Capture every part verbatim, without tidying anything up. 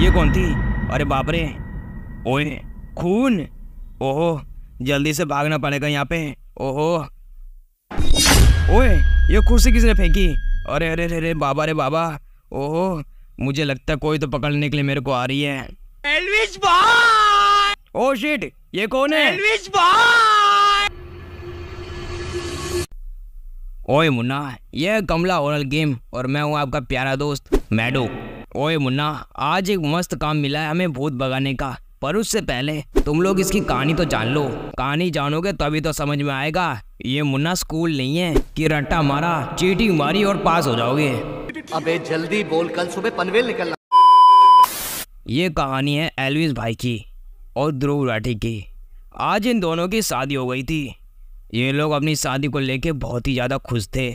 ये कौन थी? अरे बाप रे, ओए खून, ओहो जल्दी से भागना पड़ेगा यहाँ पे। ओहो ओए ये कुर्सी किसने फेंकी? अरे अरे अरे बाबा रे बाबा, ओहो मुझे लगता है कोई तो पकड़ने के लिए मेरे को आ रही है। एल्विश भाई! ओ शिट, ये कौन है? एल्विश भाई! ओए मुन्ना, ये कमला ओरल गेम और मैं हूँ आपका प्यारा दोस्त मैडो। ओए मुन्ना, आज एक मस्त काम मिला है हमें भूत भगाने का, पर उससे पहले तुम लोग इसकी कहानी तो जान लो। कहानी जानोगे तभी तो समझ में आएगा ये मुन्ना स्कूल नहीं है कि रट्टा मारा, चीटिंग मारी और पास हो जाओगे। अबे जल्दी बोल, कल सुबह पनवेल निकलना। ये कहानी है एल्विश भाई की और ध्रुव राठी की। आज इन दोनों की शादी हो गई थी। ये लोग अपनी शादी को लेके बहुत ही ज़्यादा खुश थे,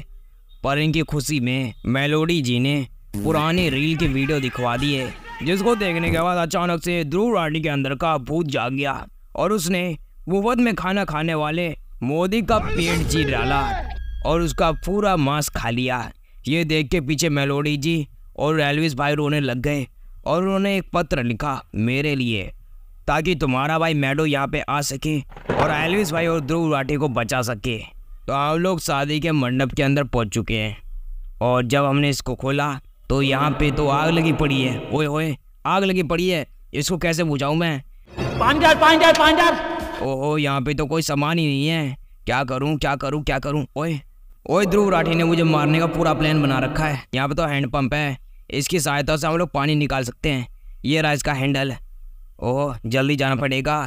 पर इनकी खुशी में मेलोडी जी ने पुराने रील के वीडियो दिखवा दिए, जिसको देखने के बाद अचानक से ध्रुव राठी के अंदर का भूत जाग गया और उसने मुफ्त में खाना खाने वाले मोदी का पेट चीर डाला और उसका पूरा मांस खा लिया। ये देख के पीछे मेलोडी जी और एल्विश भाई रोने लग गए और उन्होंने एक पत्र लिखा मेरे लिए, ताकि तुम्हारा भाई मैडो यहाँ पे आ सके और एल्विश भाई और ध्रुव राठी को बचा सके। तो हम लोग शादी के मंडप के अंदर पहुँच चुके हैं और जब हमने इसको खोला तो यहाँ पे तो आग लगी पड़ी है। ओए ओए आग लगी पड़ी है, इसको कैसे बुझाऊँ मैं? पांडर पांडर पांडर! ओहो यहाँ पे तो कोई सामान ही नहीं है, क्या करूँ क्या करूँ क्या करूँ? ओए ओए ध्रुव राठी ने मुझे मारने का पूरा प्लान बना रखा है। यहाँ पे तो हैंडपम्प है, इसकी सहायता से हम लोग पानी निकाल सकते हैं। ये रहा इसका हैंडल। ओह जल्दी जाना पड़ेगा।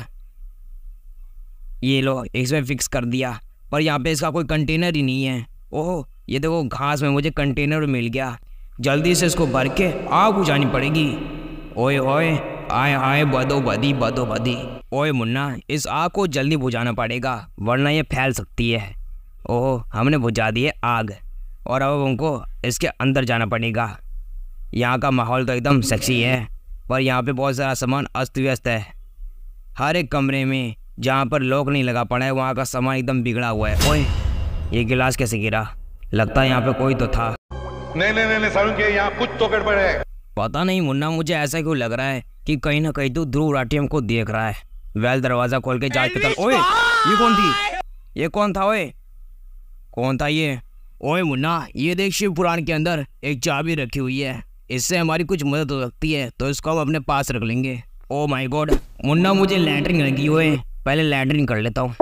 ये लो, इसमें फिक्स कर दिया, पर यहाँ पे इसका कोई कंटेनर ही नहीं है। ओह ये देखो घास में मुझे कंटेनर मिल गया, जल्दी से इसको भर के आग बुझानी पड़ेगी। ओए ओए आए आए बदो बदी बदो बदी। ओए मुन्ना, इस आग को जल्दी बुझाना पड़ेगा वरना ये फैल सकती है। ओह हमने बुझा दी है आग और अब उनको इसके अंदर जाना पड़ेगा। यहाँ का माहौल तो एकदम सेक्सी है, पर यहाँ पे बहुत सारा सामान अस्त व्यस्त है। हर एक कमरे में जहाँ पर लॉक नहीं लगा पड़ा है वहाँ का सामान एकदम बिगड़ा हुआ है। ओए ये गिलास कैसे गिरा? लगता है यहाँ पे कोई तो था। नहीं नहीं नहीं सारुण के, यहाँ कुछ तो गड़बड़ है। पता नहीं मुन्ना, मुझे ऐसा क्यों लग रहा है कि कहीं ना कहीं तो ध्रुव राठी हमको देख रहा है। वैल दरवाजा खोल के जांच पड़ताल। ओए ये कौन थी? ये कौन था? ओए कौन था ये? ओए मुन्ना, ये देख शिव पुराण के अंदर एक चाबी रखी हुई है, इससे हमारी कुछ मदद हो सकती है, तो इसको हम अपने पास रख लेंगे। ओ माय गॉड मुन्ना, मुझे लैटरिन लगी हुई है, पहले लैटरिन कर लेता हूँ।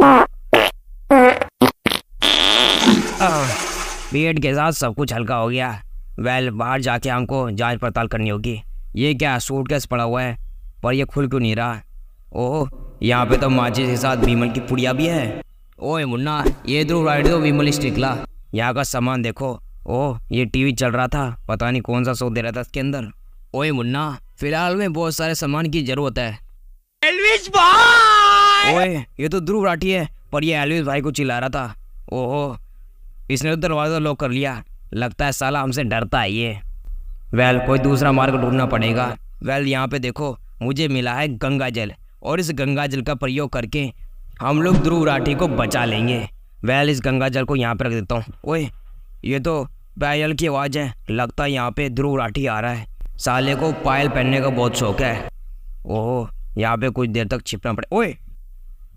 पेट के साथ सब कुछ हल्का हो गया। वेल बाहर जाके हमको जांच पड़ताल करनी होगी। ये क्या सूटकेस पड़ा हुआ है, पर ये खुल क्यों नहीं रहा? ओह यहाँ पे तो माचिस के साथ भीमल की पुड़िया भी है। ओए मुन्ना, ये ध्रुव राठी दो भीमल स्टिकला। यहाँ का सामान देखो। ओह ये टीवी चल रहा था, पता नहीं कौन सा शो दे रहा था इसके अंदर। ओए मुन्ना, फिलहाल में बहुत सारे सामान की जरूरत है। एल्विश भाई! ओए ये तो ध्रुव राठी है, पर ये एल्विश भाई को चिल्ला रहा था। ओहो इसने तो दरवाज़ा लॉक कर लिया, लगता है साला हमसे डरता है ये। वेल कोई दूसरा मार्ग ढूंढना पड़ेगा। वेल यहाँ पे देखो, मुझे मिला है गंगा जल और इस गंगा जल का प्रयोग करके हम लोग ध्रुव राठी को बचा लेंगे। वेल इस गंगा जल को यहाँ पर रख देता हूँ। ओए ये तो पायल की आवाज़ है, लगता है यहाँ पे ध्रुव राठी आ रहा है। साले को पायल पहनने का बहुत शौक है। ओह यहाँ पे कुछ देर तक छिपना पड़े। ओए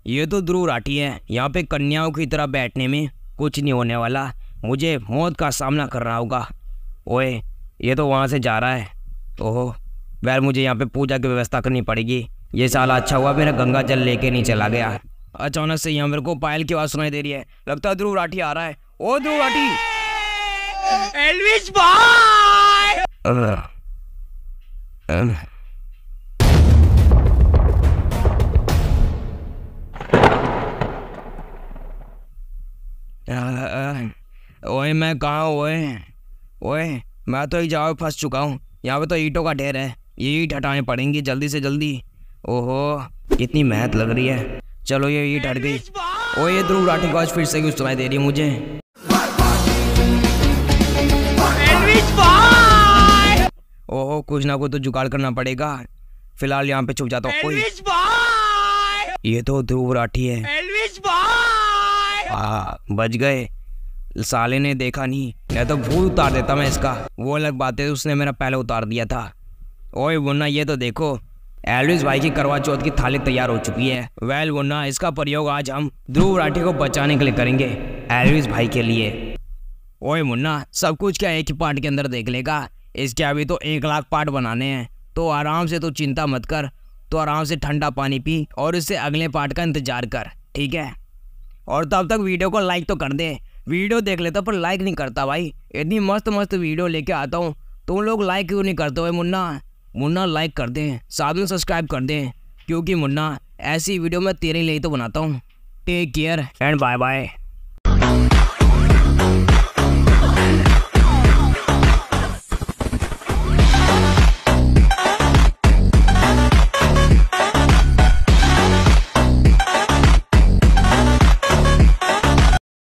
ये तो ध्रुव राठी है, यहाँ पे कन्याओं की तरह बैठने में कुछ नहीं होने वाला, मुझे मौत का सामना करना होगा। ओए ये तो वहाँ से जा रहा है। ओह वैर मुझे यहाँ पे पूजा की व्यवस्था करनी पड़ेगी। ये साला अच्छा हुआ मेरा गंगा जल लेके नहीं चला गया। अचानक से यहाँ मेरे को पायल की आवाज़ सुनाई दे रही है, लगता है ध्रुव राठी आ रहा है। ओ ध्रुव राठी! एल्विश भाई! ओए मैं कहाँ हूँ? ओए ओए मैं तो एक जगह फंस चुका हूँ, यहाँ पे तो ईंटों का ढेर है, ये ईंट हटाने पड़ेंगी जल्दी से जल्दी। ओहो कितनी मेहनत लग रही है। चलो ये ईंट हट गई। ओए ध्रुव राठी को आज फिर से कुछ सुनाई दे रही है मुझे। ओहो कुछ ना कुछ तो जुगाड़ करना पड़ेगा, फिलहाल यहाँ पे छुप जाता हूँ। ये तो ध्रुव राठी है। हाँ बच गए, साले ने देखा नहीं, मैं तो भूत उतार देता मैं इसका। वो अलग बात है, उसने मेरा पहले उतार दिया था। ओए वुन्ना ये तो देखो, एल्विश भाई की करवा चौथ की थाली तैयार हो चुकी है। वेल वुन्ना, इसका प्रयोग आज हम ध्रुव राठी को बचाने के लिए करेंगे, एल्विश भाई के लिए। ओए मुन्ना, सब कुछ क्या एक ही पार्ट के अंदर देख लेगा? इसके अभी तो एक लाख पार्ट बनाने हैं, तो आराम से, तो चिंता मत कर, तो आराम से ठंडा पानी पी और इससे अगले पार्ट का इंतजार कर, ठीक है? और तब तक वीडियो को लाइक तो कर दे। वीडियो देख लेता पर लाइक नहीं करता भाई, इतनी मस्त मस्त वीडियो लेके आता हूँ, तुम लोग लाइक क्यों नहीं करते हो? मुन्ना मुन्ना लाइक कर दें, साथ में सब्सक्राइब कर दें, क्योंकि मुन्ना ऐसी वीडियो मैं तेरे लिए ही तो बनाता हूँ। Take care and bye bye.